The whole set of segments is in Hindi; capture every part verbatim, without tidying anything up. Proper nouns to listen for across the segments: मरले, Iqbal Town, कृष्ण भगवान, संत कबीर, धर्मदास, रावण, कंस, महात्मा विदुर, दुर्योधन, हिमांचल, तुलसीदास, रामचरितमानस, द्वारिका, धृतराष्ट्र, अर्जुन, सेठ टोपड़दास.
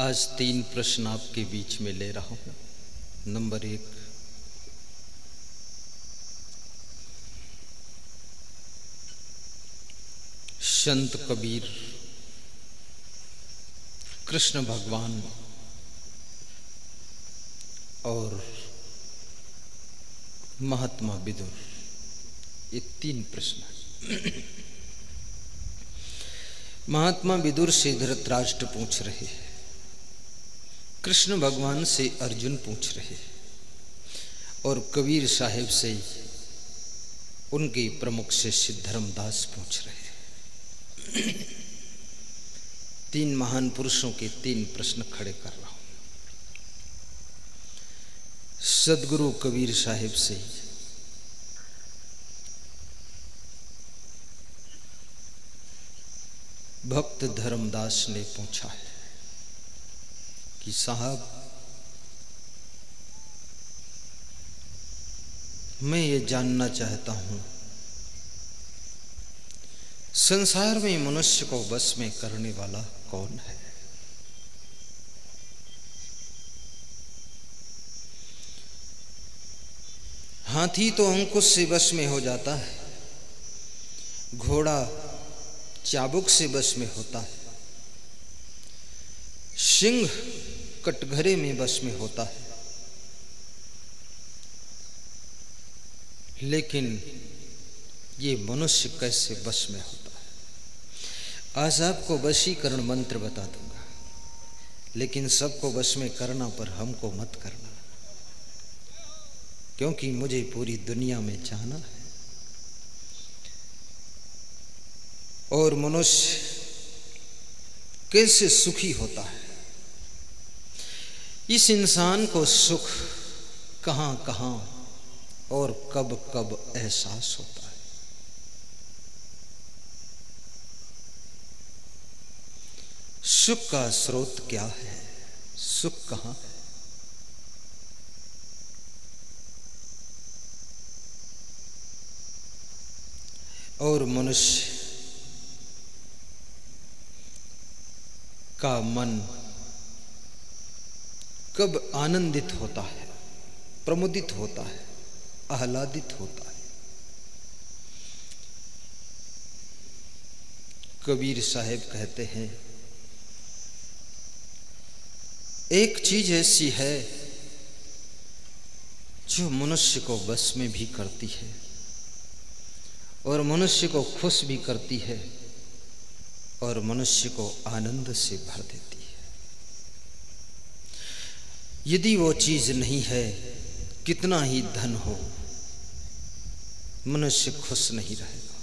आज तीन प्रश्न आपके बीच में ले रहा हूं। नंबर एक, संत कबीर, कृष्ण भगवान और महात्मा विदुर, ये तीन प्रश्न। महात्मा विदुर से धृतराष्ट्र पूछ रहे हैं, कृष्ण भगवान से अर्जुन पूछ रहे हैं और कबीर साहेब से उनके प्रमुख शिष्य धर्मदास पूछ रहे हैं। तीन महान पुरुषों के तीन प्रश्न खड़े कर रहा हूं। सदगुरु कबीर साहिब से भक्त धर्मदास ने पूछा है कि साहब, मैं ये जानना चाहता हूं, संसार में मनुष्य को बस में करने वाला कौन है? हाथी तो अंकुश से बस में हो जाता है, घोड़ा चाबुक से बस में होता है, सिंह कटघरे में बस में होता है, लेकिन ये मनुष्य कैसे बस में होता है? आज आपको वशीकरण मंत्र बता दूंगा, लेकिन सबको बस में करना पर हमको मत करना, क्योंकि मुझे पूरी दुनिया में जाना है। और मनुष्य कैसे सुखी होता है, इस इंसान को सुख कहाँ कहाँ और कब कब एहसास होता है? सुख का स्रोत क्या है? सुख कहाँ है? और मनुष्य का मन कब आनंदित होता है, प्रमुदित होता है, आह्लादित होता है? कबीर साहब कहते हैं, एक चीज ऐसी है जो मनुष्य को बस में भी करती है और मनुष्य को खुश भी करती है और मनुष्य को आनंद से भर देती है। यदि वो चीज नहीं है, कितना ही धन हो, मनुष्य खुश नहीं रहेगा।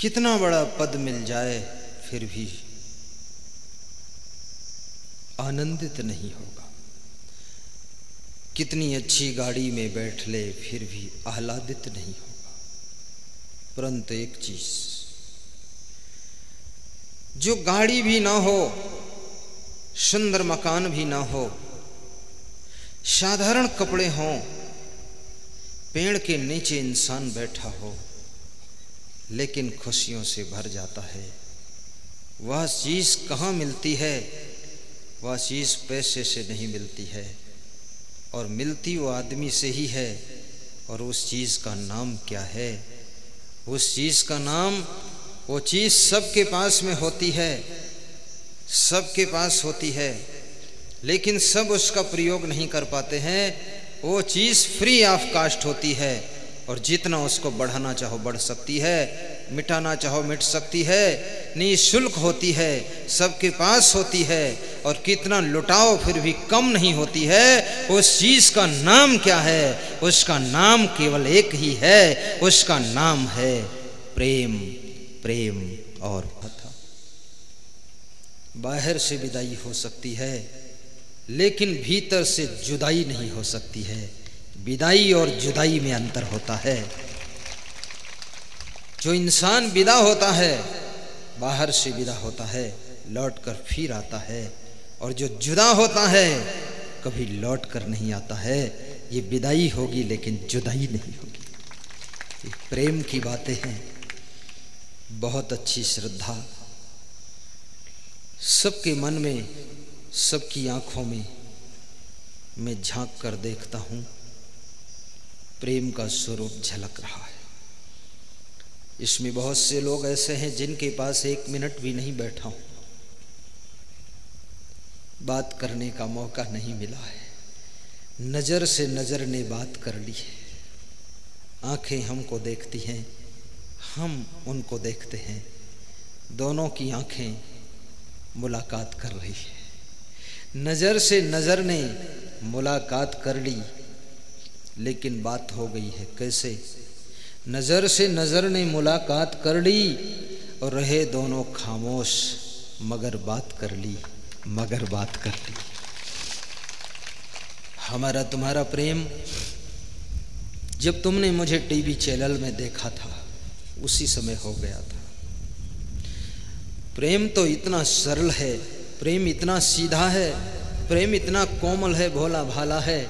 कितना बड़ा पद मिल जाए, फिर भी आनंदित नहीं होगा। कितनी अच्छी गाड़ी में बैठ ले, फिर भी आह्लादित नहीं होगा। परंतु एक चीज, जो गाड़ी भी ना हो, सुंदर मकान भी ना हो, साधारण कपड़े हों, पेड़ के नीचे इंसान बैठा हो लेकिन खुशियों से भर जाता है, वह चीज कहाँ मिलती है? वह चीज पैसे से नहीं मिलती है और मिलती वो आदमी से ही है। और उस चीज़ का नाम क्या है? उस चीज़ का नाम, वो चीज़ सबके पास में होती है, सबके पास होती है, लेकिन सब उसका प्रयोग नहीं कर पाते हैं। वो चीज़ फ्री ऑफ कास्ट होती है और जितना उसको बढ़ाना चाहो बढ़ सकती है, मिटाना चाहो मिट सकती है, निःशुल्क होती है, सबके पास होती है और कितना लुटाओ फिर भी कम नहीं होती है। उस चीज़ का नाम क्या है? उसका नाम केवल एक ही है, उसका नाम है प्रेम। प्रेम और कथा बाहर से विदाई हो सकती है लेकिन भीतर से जुदाई नहीं हो सकती है। विदाई और जुदाई में अंतर होता है। जो इंसान विदा होता है, बाहर से विदा होता है, लौट कर फिर आता है, और जो जुदा होता है कभी लौट कर नहीं आता है। ये विदाई होगी लेकिन जुदाई नहीं होगी। ये प्रेम की बातें हैं। बहुत अच्छी श्रद्धा सबके मन में सबकी आंखों में मैं झांक कर देखता हूँ, प्रेम का स्वरूप झलक रहा है। इसमें बहुत से लोग ऐसे हैं जिनके पास एक मिनट भी नहीं बैठा हूँ, बात करने का मौका नहीं मिला है। नज़र से नज़र ने बात कर ली है, आँखें हमको देखती हैं, हम उनको देखते हैं, दोनों की आँखें मुलाकात कर रही है। नज़र से नज़र ने मुलाकात कर ली, लेकिन बात हो गई है कैसे? नज़र से नज़र ने मुलाकात कर ली और रहे दोनों खामोश, मगर बात कर ली, मगर बात कर ली। हमारा तुम्हारा प्रेम, जब तुमने मुझे टीवी चैनल में देखा था उसी समय हो गया था। प्रेम तो इतना सरल है, प्रेम इतना सीधा है, प्रेम इतना कोमल है, भोला भाला है।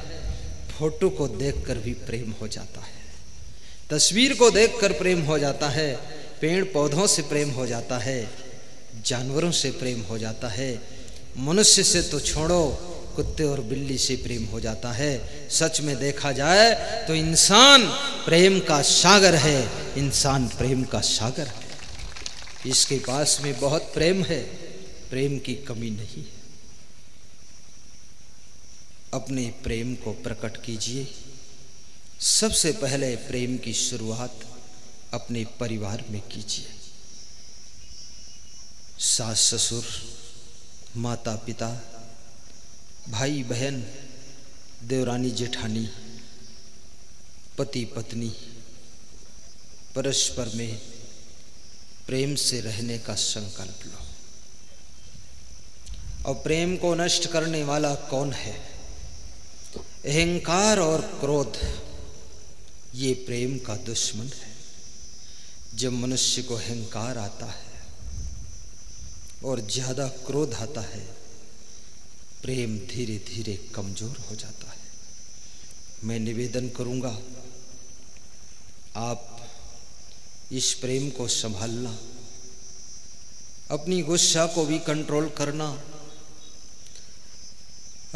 फोटो को देखकर भी प्रेम हो जाता है, तस्वीर को देखकर प्रेम हो जाता है, पेड़ पौधों से प्रेम हो जाता है, जानवरों से प्रेम हो जाता है, मनुष्य से तो छोड़ो, कुत्ते और बिल्ली से प्रेम हो जाता है। सच में देखा जाए तो इंसान प्रेम का सागर है, इंसान प्रेम का सागर है। इसके पास में बहुत प्रेम है, प्रेम की कमी नहीं है। अपने प्रेम को प्रकट कीजिए। सबसे पहले प्रेम की शुरुआत अपने परिवार में कीजिए। सास ससुर, माता पिता, भाई बहन, देवरानी जेठानी, पति पत्नी, परस्पर में प्रेम से रहने का संकल्प लो। और प्रेम को नष्ट करने वाला कौन है? अहंकार और क्रोध, ये प्रेम का दुश्मन है। जब मनुष्य को अहंकार आता है और ज़्यादा क्रोध आता है, प्रेम धीरे धीरे कमज़ोर हो जाता है। मैं निवेदन करूँगा, आप इस प्रेम को संभालना, अपनी गुस्सा को भी कंट्रोल करना,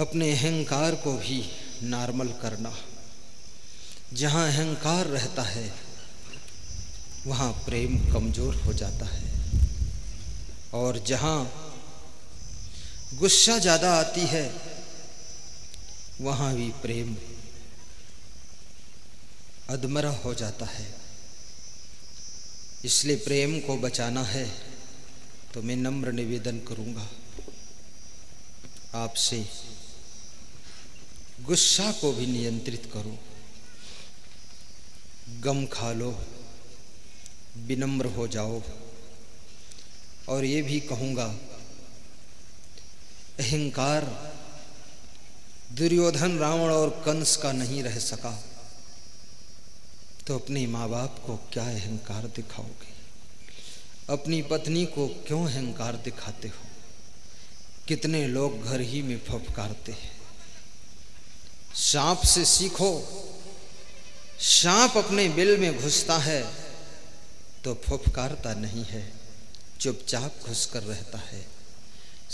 अपने अहंकार को भी नॉर्मल करना। जहाँ अहंकार रहता है वहाँ प्रेम कमज़ोर हो जाता है, और जहाँ गुस्सा ज़्यादा आती है वहाँ भी प्रेम अधमरा हो जाता है। इसलिए प्रेम को बचाना है तो मैं नम्र निवेदन करूँगा आपसे, गुस्सा को भी नियंत्रित करो। गम खा लो, विनम्र हो जाओ। और ये भी कहूँगा, अहंकार दुर्योधन, रावण और कंस का नहीं रह सका तो अपने माँ बाप को क्या अहंकार दिखाओगे? अपनी पत्नी को क्यों अहंकार दिखाते हो? कितने लोग घर ही में फपकारते हैं। सांप से सीखो, सांप अपने बिल में घुसता है तो फपकारता नहीं है, चुपचाप घुस कर रहता है।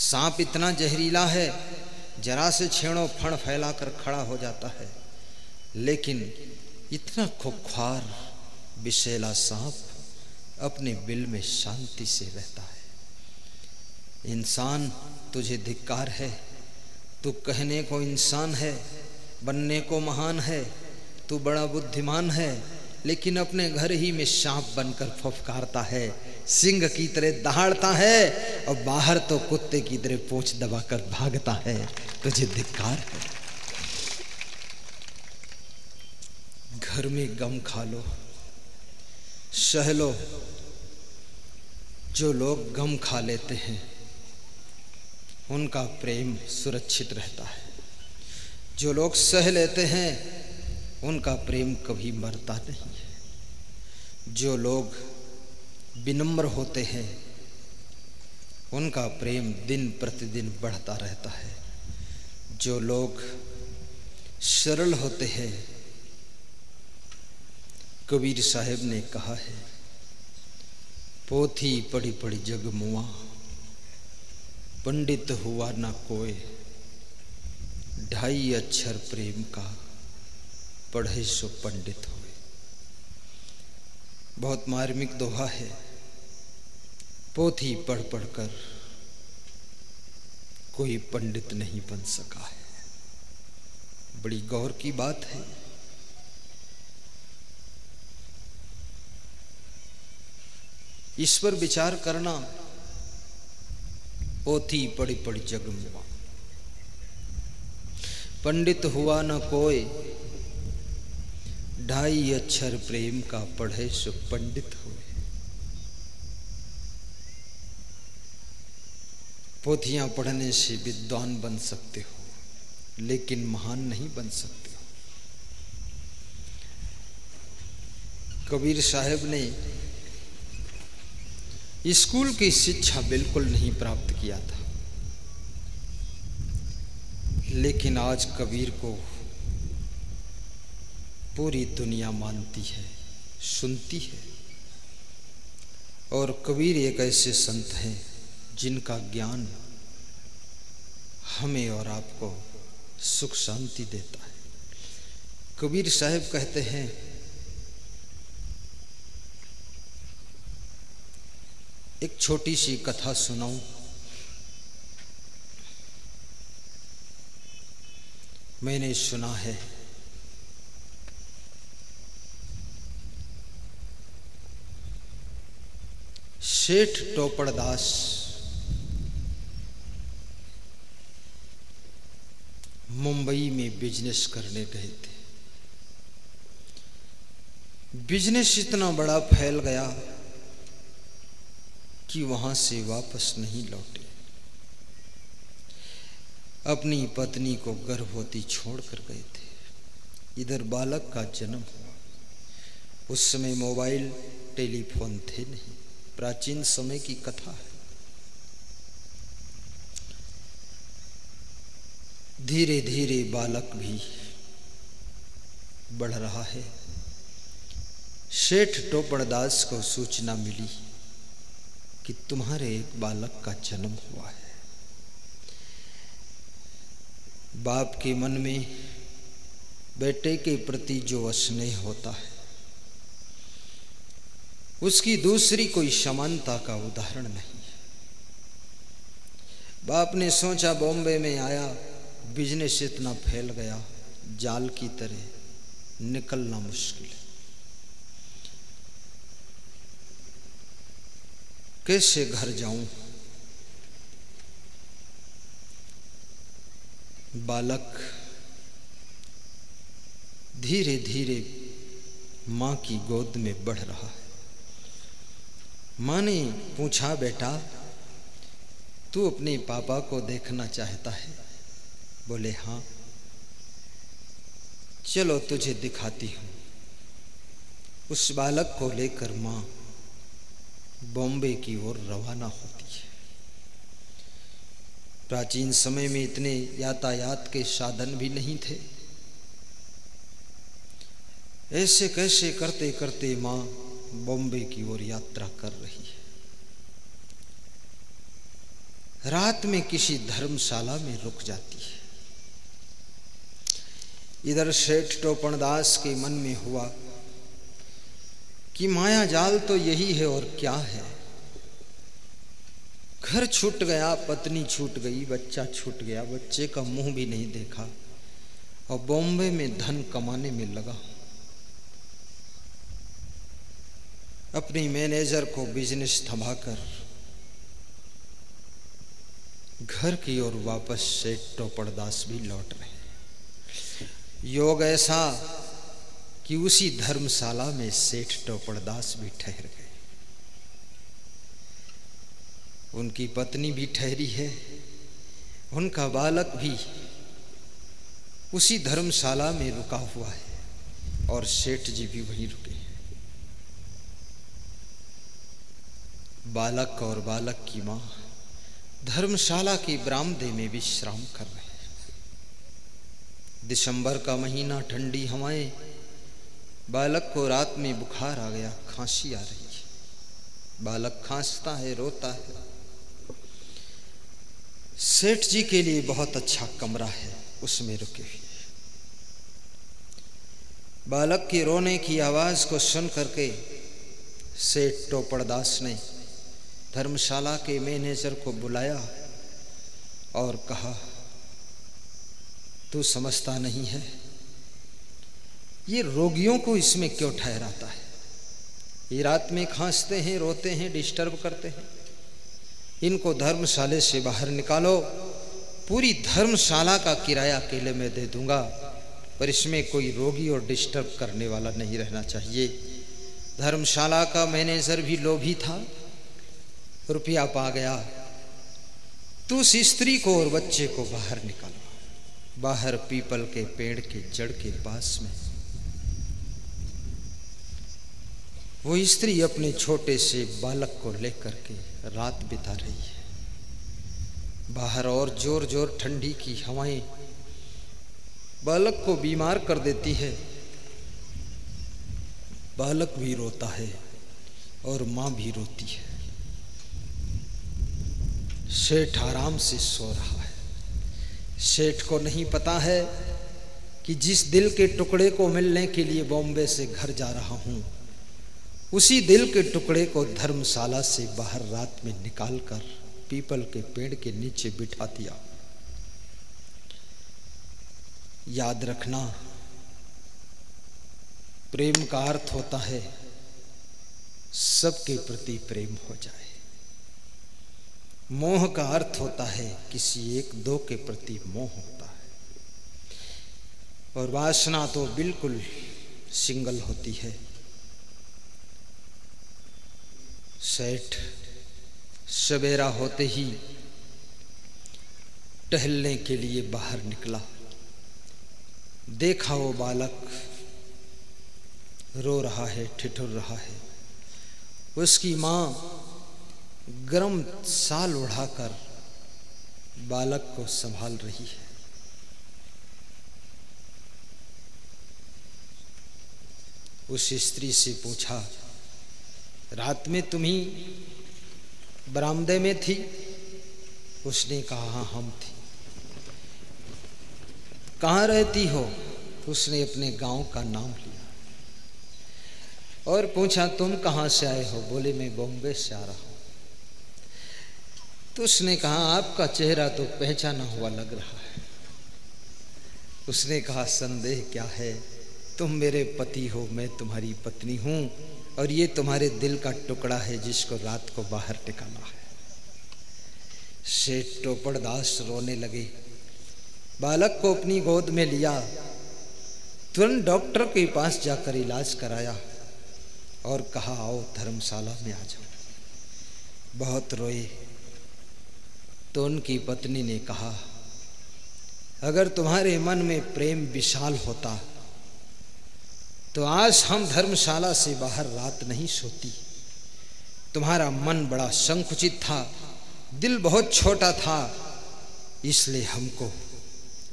सांप इतना जहरीला है, जरा से छेड़ो फण फैला कर खड़ा हो जाता है, लेकिन इतना खुखार विषैला सांप अपने बिल में शांति से रहता है। इंसान, तुझे धिक्कार है, तू कहने को इंसान है, बनने को महान है, तू बड़ा बुद्धिमान है, लेकिन अपने घर ही में सांप बनकर फफकारता है, सिंह की तरह दहाड़ता है, और बाहर तो कुत्ते की तरह पोंछ दबाकर भागता है। तुझे धिक्कार है। घर में गम खा लो, सह लो। जो लोग गम खा लेते हैं उनका प्रेम सुरक्षित रहता है, जो लोग सह लेते हैं उनका प्रेम कभी मरता नहीं है, जो लोग विनम्र होते हैं उनका प्रेम दिन प्रतिदिन बढ़ता रहता है, जो लोग सरल होते हैं। कबीर साहब ने कहा है, पोथी पढ़ी पढ़ी जग मुआ, पंडित हुआ न कोई, ढाई अक्षर प्रेम का पढ़े सो पंडित होए। बहुत मार्मिक दोहा है। पोथी पढ़ पढ़ कर कोई पंडित नहीं बन सका है। बड़ी गौर की बात है। इस पर विचार करना। पोथी पढ़ी पढ़ी जग मुआ, पंडित हुआ न कोई, ढाई अक्षर प्रेम का पढ़े सो पंडित होए। पोथियां पढ़ने से विद्वान बन सकते हो, लेकिन महान नहीं बन सकते हो। कबीर साहब ने स्कूल की शिक्षा बिल्कुल नहीं प्राप्त किया था, लेकिन आज कबीर को पूरी दुनिया मानती है, सुनती है। और कबीर एक ऐसे संत हैं जिनका ज्ञान हमें और आपको सुख शांति देता है। कबीर साहब कहते हैं, एक छोटी सी कथा सुनाऊं। मैंने सुना है सेठ टोपड़दास मुंबई में बिजनेस करने गए थे। बिजनेस इतना बड़ा फैल गया कि वहां से वापस नहीं लौटे। अपनी पत्नी को गर्भवती छोड़कर गए थे। इधर बालक का जन्म हुआ। उस समय मोबाइल टेलीफोन थे नहीं, प्राचीन समय की कथा है। धीरे धीरे बालक भी बढ़ रहा है। सेठ टोपड़दास को सूचना मिली कि तुम्हारे एक बालक का जन्म हुआ है। बाप के मन में बेटे के प्रति जो स्नेह होता है, उसकी दूसरी कोई समानता का उदाहरण नहीं है। बाप ने सोचा, बॉम्बे में आया, बिजनेस इतना फैल गया, जाल की तरह निकलना मुश्किल है, कैसे घर जाऊं। बालक धीरे धीरे माँ की गोद में बढ़ रहा है। माँ ने पूछा, बेटा तू अपने पापा को देखना चाहता है? बोले हाँ। चलो तुझे दिखाती हूँ। उस बालक को लेकर माँ बॉम्बे की ओर रवाना होती है। प्राचीन समय में इतने यातायात के साधन भी नहीं थे। ऐसे कैसे करते करते माँ बॉम्बे की ओर यात्रा कर रही है। रात में किसी धर्मशाला में रुक जाती है। इधर सेठ टोपड़दास के मन में हुआ कि माया जाल तो यही है और क्या है। घर छूट गया, पत्नी छूट गई, बच्चा छूट गया, बच्चे का मुंह भी नहीं देखा, और बॉम्बे में धन कमाने में लगा। अपने मैनेजर को बिजनेस थमा कर घर की ओर वापस सेठ टोपड़दास भी लौट रहे। योग ऐसा कि उसी धर्मशाला में सेठ टोपड़दास भी ठहर गए। उनकी पत्नी भी ठहरी है, उनका बालक भी उसी धर्मशाला में रुका हुआ है, और सेठ जी भी वहीं रुके हैं। बालक और बालक की माँ धर्मशाला के बरामदे में विश्राम कर रहे हैं। दिसंबर का महीना, ठंडी हवाएं। बालक को रात में बुखार आ गया, खांसी आ रही है। बालक खांसता है, रोता है। सेठ जी के लिए बहुत अच्छा कमरा है, उसमें रुके हुए। बालक के रोने की आवाज को सुन करके सेठ टोपड़दास ने धर्मशाला के मैनेजर को बुलाया और कहा, तू समझता नहीं है, ये रोगियों को इसमें क्यों ठहराता है? ये रात में खांसते हैं, रोते हैं, डिस्टर्ब करते हैं, इनको धर्मशाले से बाहर निकालो। पूरी धर्मशाला का किराया अकेले में दे दूंगा, पर इसमें कोई रोगी और डिस्टर्ब करने वाला नहीं रहना चाहिए। धर्मशाला का मैनेजर भी लोभी था, रुपया पा गया। तू उस स्त्री को और बच्चे को बाहर निकालो, बाहर पीपल के पेड़ के जड़ के पास में। वो स्त्री अपने छोटे से बालक को लेकर के रात बिता रही है। बाहर और जोर जोर ठंडी की हवाएं बालक को बीमार कर देती है। बालक भी रोता है और माँ भी रोती है। सेठ आराम से सो रहा है। सेठ को नहीं पता है कि जिस दिल के टुकड़े को मिलने के लिए बॉम्बे से घर जा रहा हूँ, उसी दिल के टुकड़े को धर्मशाला से बाहर रात में निकाल कर पीपल के पेड़ के नीचे बिठा दिया। याद रखना, प्रेम का अर्थ होता है सबके प्रति प्रेम हो जाए। मोह का अर्थ होता है किसी एक दो के प्रति मोह होता है, और वासना तो बिल्कुल सिंगल होती है। सेठ सवेरा होते ही टहलने के लिए बाहर निकला। देखा वो बालक रो रहा है, ठिठुर रहा है। उसकी माँ गरम साल उड़ाकर बालक को संभाल रही है। उस स्त्री से पूछा, रात में तुम्ही बरामदे में थी? उसने कहा, हाँ हम थी। कहाँ रहती हो? उसने अपने गांव का नाम लिया और पूछा, तुम कहाँ से आए हो? बोले, मैं बॉम्बे से आ रहा हूँ। तो उसने कहा, आपका चेहरा तो पहचाना हुआ लग रहा है। उसने कहा, संदेह क्या है, तुम मेरे पति हो, मैं तुम्हारी पत्नी हूँ, और ये तुम्हारे दिल का टुकड़ा है जिसको रात को बाहर निकाला है। सेठ टोपड़दास रोने लगे। बालक को अपनी गोद में लिया, तुरंत डॉक्टर के पास जाकर इलाज कराया और कहा, आओ धर्मशाला में आ जाओ। बहुत रोए तो उनकी पत्नी ने कहा, अगर तुम्हारे मन में प्रेम विशाल होता तो आज हम धर्मशाला से बाहर रात नहीं सोती। तुम्हारा मन बड़ा संकुचित था, दिल बहुत छोटा था, इसलिए हमको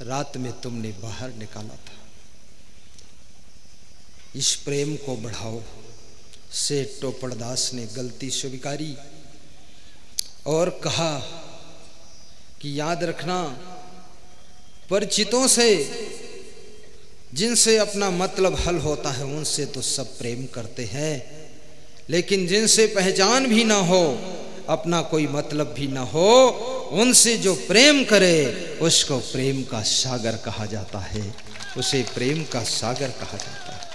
रात में तुमने बाहर निकाला था। इस प्रेम को बढ़ाओ। सेठ टोपड़दास ने गलती स्वीकारी और कहा कि याद रखना, परिचितों से, जिनसे अपना मतलब हल होता है, उनसे तो सब प्रेम करते हैं, लेकिन जिनसे पहचान भी ना हो, अपना कोई मतलब भी ना हो, उनसे जो प्रेम करे उसको प्रेम का सागर कहा जाता है। उसे प्रेम का सागर कहा जाता है।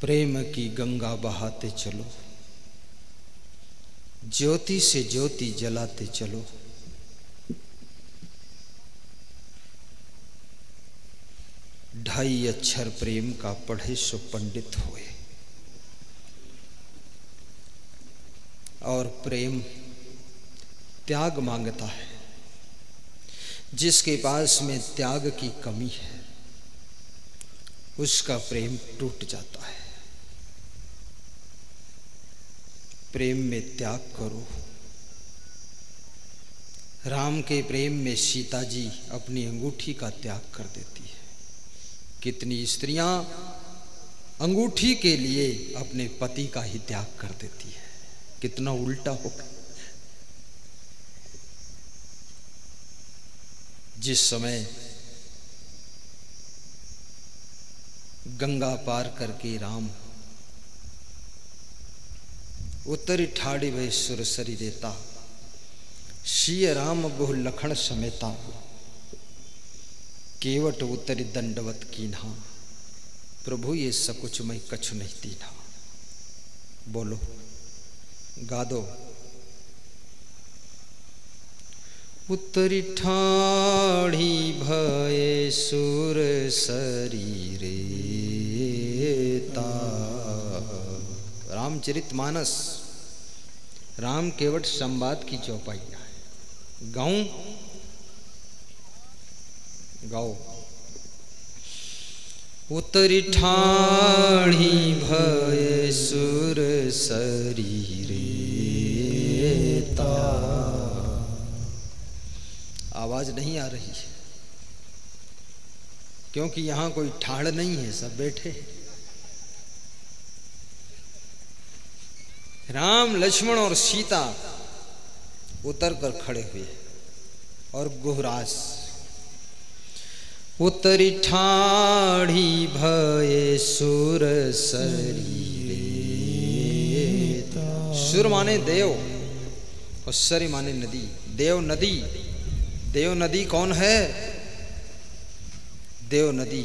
प्रेम की गंगा बहाते चलो, ज्योति से ज्योति जलाते चलो। ढाई अक्षर प्रेम का पढ़े सो पंडित होए। और प्रेम त्याग मांगता है। जिसके पास में त्याग की कमी है उसका प्रेम टूट जाता है। प्रेम में त्याग करो। राम के प्रेम में सीता जी अपनी अंगूठी का त्याग कर देती है। कितनी स्त्रियां अंगूठी के लिए अपने पति का ही त्याग कर देती है। कितना उल्टा हो गया। जिस समय गंगा पार करके राम उतरी ठाड़ी वे सुरसरी देता, श्री राम बहु लखन समेता, केवट उतरी दंडवत कीन्हा, प्रभु ये सकुच मैं कछु नहीं दीन्हा। बोलो गा दो। उतरी ठाड़ी भय सुरसरी रेता। रामचरितमानस राम केवट संवाद की चौपाइया है। गाऊं गाओ। उतरी ठाणी भय सुर सरीरेता। आवाज नहीं आ रही है क्योंकि यहां कोई ठाड़ नहीं है, सब बैठे। राम लक्ष्मण और सीता उतर कर खड़े हुए और गुहराज। उतरी ठाड़ी भय सुर सरीरेता। सुर माने देव और सरी माने नदी। देव नदी, देव नदी कौन है? देव नदी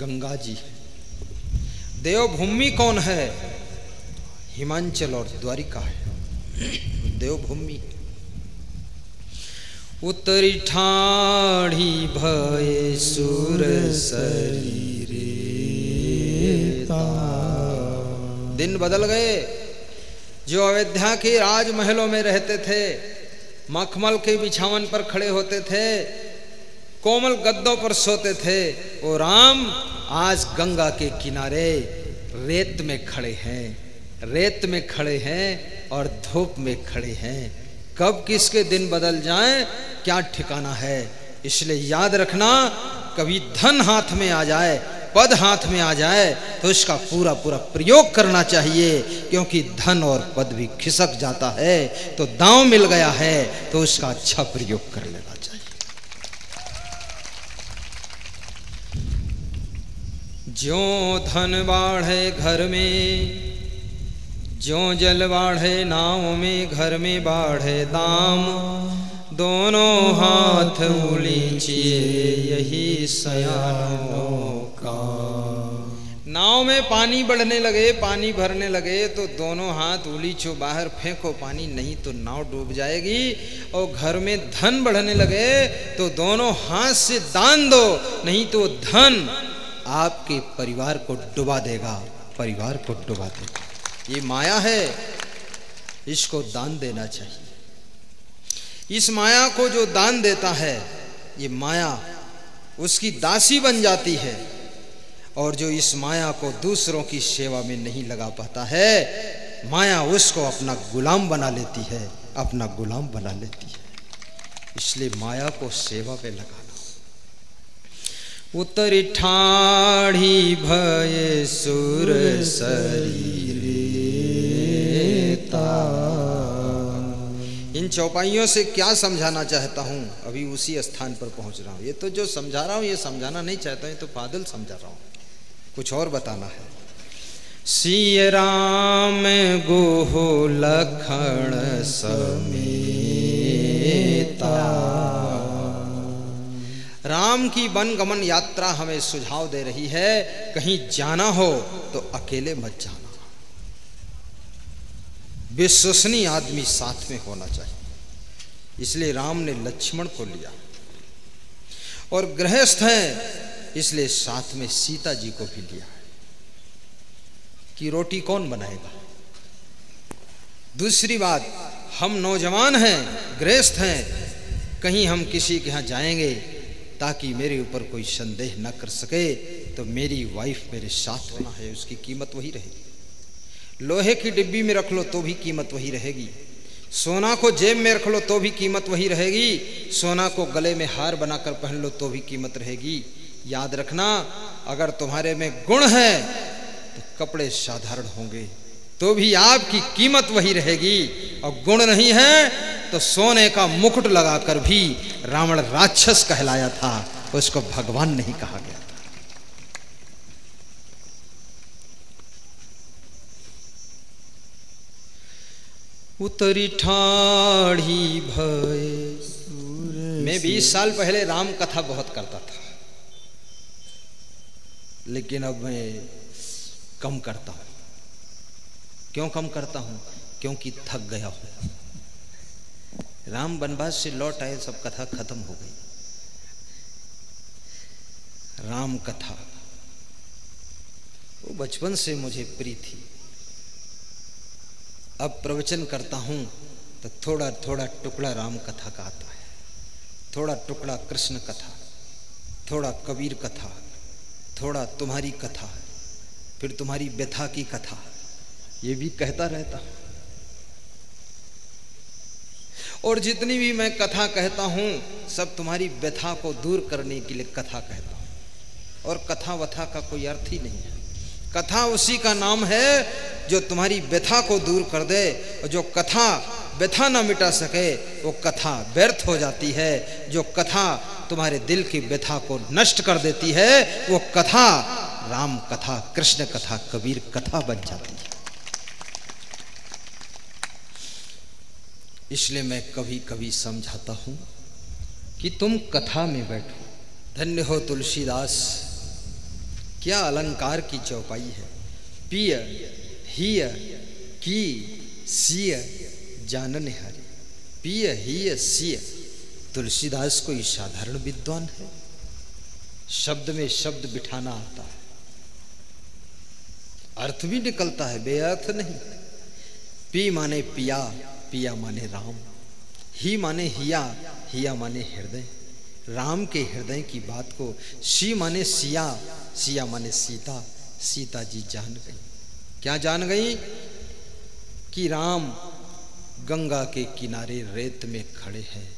गंगा जी है। देव भूमि कौन है? हिमांचल और द्वारिका है, देवभूमि। उतरी ठाड़ी भय सुर सरीरेता। दिन बदल गए। जो अयोध्या के राजमहलों में रहते थे, मखमल के बिछावन पर खड़े होते थे, कोमल गद्दों पर सोते थे, वो राम आज गंगा के किनारे रेत में खड़े हैं। रेत में खड़े हैं और धूप में खड़े हैं। कब किसके दिन बदल जाएं क्या ठिकाना है। इसलिए याद रखना, कभी धन हाथ में आ जाए, पद हाथ में आ जाए तो इसका पूरा पूरा प्रयोग करना चाहिए, क्योंकि धन और पद भी खिसक जाता है। तो दांव मिल गया है तो इसका अच्छा प्रयोग कर लेना चाहिए। जो धन बाढ़े घर में, जो जल बाढ़े नाव में, घर में बाढ़े दाम, दोनों हाथ उलीचिए यही सयानों का। नाव में पानी बढ़ने लगे, पानी भरने लगे तो दोनों हाथ उलीचो, बाहर फेंको पानी, नहीं तो नाव डूब जाएगी। और घर में धन बढ़ने लगे तो दोनों हाथ से दान दो, नहीं तो धन आपके परिवार को डुबा देगा, परिवार को डुबा देगा। ये माया है, इसको दान देना चाहिए। इस माया को जो दान देता है, ये माया उसकी दासी बन जाती है। और जो इस माया को दूसरों की सेवा में नहीं लगा पाता है, माया उसको अपना गुलाम बना लेती है, अपना गुलाम बना लेती है। इसलिए माया को सेवा पे लगाना। उतरी ठाड़ी भय सुर सरीरेता। इन चौपाइयों से क्या समझाना चाहता हूँ, अभी उसी स्थान पर पहुँच रहा हूँ। ये तो जो समझा रहा हूँ ये समझाना नहीं चाहता हूँ, ये तो पागल समझा रहा हूँ, कुछ और बताना है। सिय राम गोह लखन समेता। राम की वन गमन यात्रा हमें सुझाव दे रही है, कहीं जाना हो तो अकेले मत जाना, विश्वसनीय आदमी साथ में होना चाहिए। इसलिए राम ने लक्ष्मण को लिया, और गृहस्थ हैं इसलिए साथ में सीता जी को भी लिया है कि रोटी कौन बनाएगा। दूसरी बात, हम नौजवान हैं, गृहस्थ हैं, कहीं हम किसी के यहाँ जाएंगे ताकि मेरे ऊपर कोई संदेह न कर सके, तो मेरी वाइफ मेरे साथ में है, उसकी कीमत वही रहेगी। लोहे की डिब्बी में रख लो तो भी कीमत वही रहेगी, सोना को जेब में रख लो तो भी कीमत वही रहेगी, सोना को गले में हार बनाकर पहन लो तो भी कीमत रहेगी। याद रखना, अगर तुम्हारे में गुण है तो कपड़े साधारण होंगे, तो भी आपकी कीमत वही रहेगी। और गुण नहीं है तो सोने का मुकुट लगाकर भी रावण राक्षस कहलाया था, उसको भगवान नहीं कहा गया था। उतरी ठाढ़ी भय। मैं बीस साल पहले राम कथा बहुत करता था, लेकिन अब मैं कम करता हूं। क्यों कम करता हूं? क्योंकि थक गया हूं। राम वनवास से लौट आए, सब कथा खत्म हो गई। राम कथा वो बचपन से मुझे प्रिय थी। अब प्रवचन करता हूं तो थोड़ा थोड़ा टुकड़ा राम कथा का आता है, थोड़ा टुकड़ा कृष्ण कथा, थोड़ा कबीर कथा, थोड़ा तुम्हारी कथा, फिर तुम्हारी व्यथा की कथा, ये भी कहता रहता हूं। और जितनी भी मैं कथा कहता हूं सब तुम्हारी व्यथा को दूर करने के लिए कथा कहता हूं। और कथा वथा का कोई अर्थ ही नहीं है। कथा उसी का नाम है जो तुम्हारी व्यथा को दूर कर दे, और जो कथा व्यथा ना मिटा सके वो कथा व्यर्थ हो जाती है। जो कथा तुम्हारे दिल की व्यथा को नष्ट कर देती है वो कथा राम कथा, कृष्ण कथा, कबीर कथा बन जाती है। इसलिए मैं कभी कभी समझाता हूं कि तुम कथा में बैठो। धन्य हो तुलसीदास, क्या अलंकार की चौपाई है। पिय हिय की सिय जानन हारे। पिय हिय सिय। तुलसीदास कोई साधारण विद्वान है? शब्द में शब्द बिठाना आता है, अर्थ भी निकलता है, बेअर्थ नहीं। पी माने पिया, पिया माने राम, ही माने हिया, हिया माने हृदय, राम के हृदय की बात को। सी माने सिया, सिया माने सीता, सीता जी जान गई। क्या जान गई? कि राम गंगा के किनारे रेत में खड़े हैं,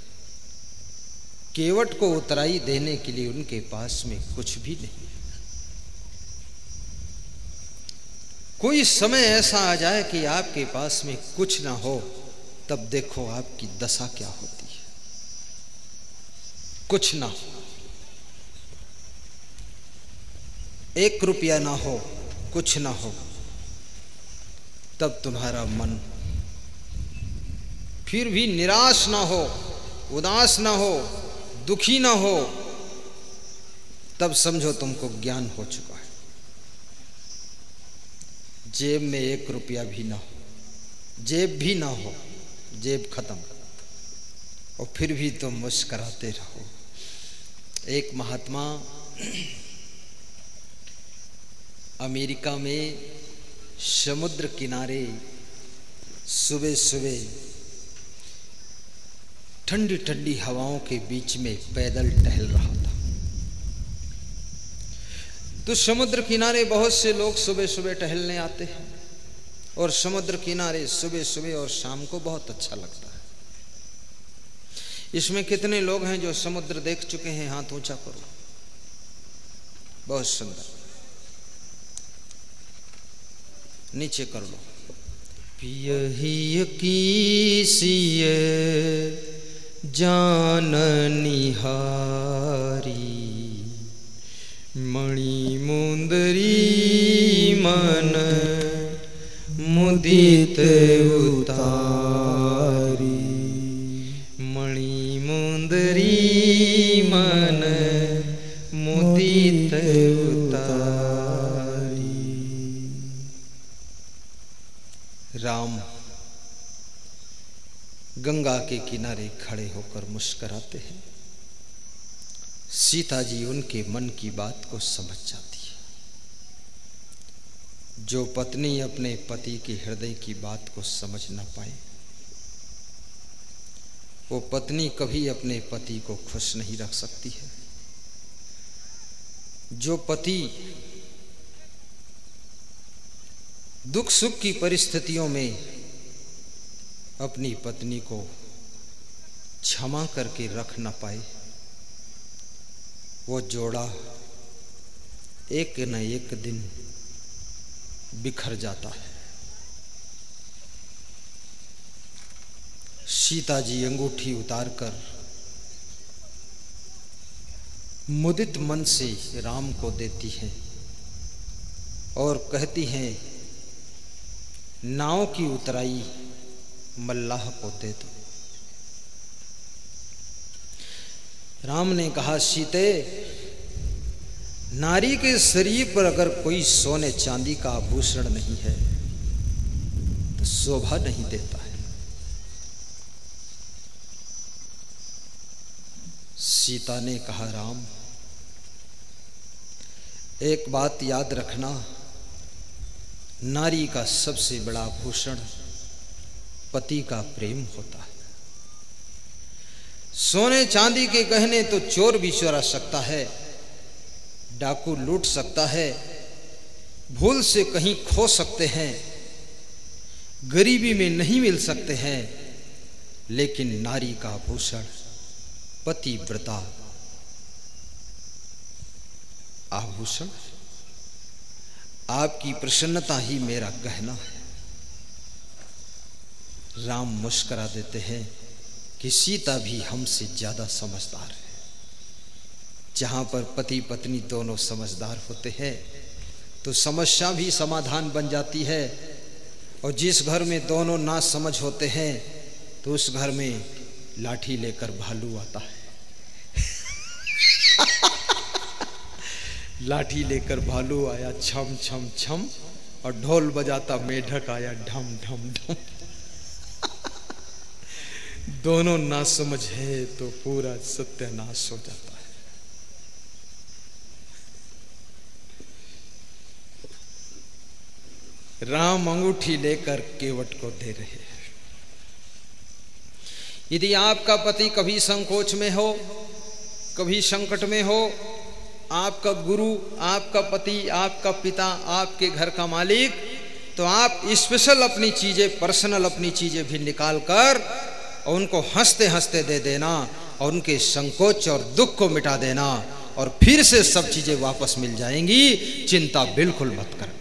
केवट को उतराई देने के लिए उनके पास में कुछ भी नहीं। कोई समय ऐसा आ जाए कि आपके पास में कुछ ना हो, तब देखो आपकी दशा क्या होती है। कुछ ना हो, एक रुपया ना हो, कुछ ना हो, तब तुम्हारा मन फिर भी निराश ना हो, उदास ना हो, दुखी ना हो, तब समझो तुमको ज्ञान हो चुका है। जेब में एक रुपया भी ना हो, जेब भी ना हो, जेब खत्म, और फिर भी तुम मुस्कराते रहो। एक महात्मा अमेरिका में समुद्र किनारे सुबह सुबह ठंडी ठंडी हवाओं के बीच में पैदल टहल रहा था। तो समुद्र किनारे बहुत से लोग सुबह सुबह टहलने आते हैं, और समुद्र किनारे सुबह सुबह और शाम को बहुत अच्छा लगता है। इसमें कितने लोग हैं जो समुद्र देख चुके हैं? हाथ ऊंचा करो। बहुत सुंदर, नीचे कर लो। पियहि की सिय जान निहारी, मणि मुंदरी मन मुदित उतारी, मणि मुंदरी मन मुदित उतारी। राम गंगा के किनारे खड़े होकर मुस्कुराते हैं। सीता जी उनके मन की बात को समझ जाती है। जो पत्नी अपने पति के हृदय की बात को समझ ना पाए, वो पत्नी कभी अपने पति को खुश नहीं रख सकती है। जो पति दुख सुख की परिस्थितियों में अपनी पत्नी को क्षमा करके रख ना पाए, वो जोड़ा एक न एक दिन बिखर जाता है। सीता जी अंगूठी उतारकर मुदित मन से राम को देती है और कहती हैं, नाव की उतराई मल्लाह को दे दो। राम ने कहा, सीते, नारी के शरीर पर अगर कोई सोने चांदी का आभूषण नहीं है तो शोभा नहीं देता है। सीता ने कहा, राम, एक बात याद रखना, नारी का सबसे बड़ा आभूषण पति का प्रेम होता है। सोने चांदी के गहने तो चोर भी चुरा सकता है, डाकू लूट सकता है, भूल से कहीं खो सकते हैं, गरीबी में नहीं मिल सकते हैं, लेकिन नारी का आभूषण पतिव्रता आभूषण, आपकी प्रसन्नता ही मेरा गहना है। राम मुस्करा देते हैं कि सीता भी हमसे ज्यादा समझदार है। जहां पर पति पत्नी दोनों समझदार होते हैं तो समस्या भी समाधान बन जाती है, और जिस घर में दोनों ना समझ होते हैं तो उस घर में लाठी लेकर भालू आता है। लाठी लेकर भालू आया छम छम छम, और ढोल बजाता मेढक आया ढम ढम ढम। दोनों ना समझ है तो पूरा सत्यानाश हो जाता है। राम अंगूठी लेकर केवट को दे रहे हैं। यदि आपका पति कभी संकोच में हो, कभी संकट में हो, आपका गुरु, आपका पति, आपका पिता, आपके घर का मालिक, तो आप स्पेशल अपनी चीजें, पर्सनल अपनी चीजें भी निकाल कर और उनको हंसते हंसते दे देना, और उनके संकोच और दुख को मिटा देना, और फिर से सब चीजें वापस मिल जाएंगी। चिंता बिल्कुल मत करना।